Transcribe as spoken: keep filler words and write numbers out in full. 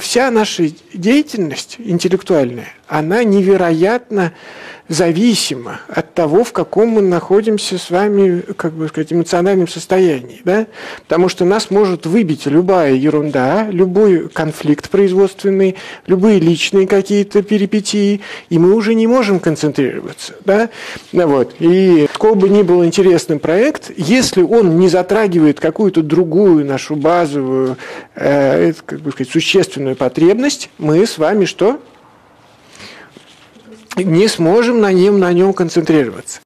Вся наша деятельность интеллектуальная, она невероятно зависима от того, в каком мы находимся с вами, как бы сказать, эмоциональном состоянии, да? Потому что нас может выбить любая ерунда, любой конфликт производственный, любые личные какие-то перипетии, и мы уже не можем концентрироваться, да? Вот. И какой бы ни был интересным проект, если он не затрагивает какую-то другую нашу базовую, э, как бы сказать, существенную потребность, мы с вами что? Не сможем на нем, на нем концентрироваться.